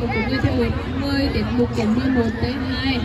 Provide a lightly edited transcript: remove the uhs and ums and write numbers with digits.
mục cũng như thường mời tiết mục Kiến Nhi 1 tới 2.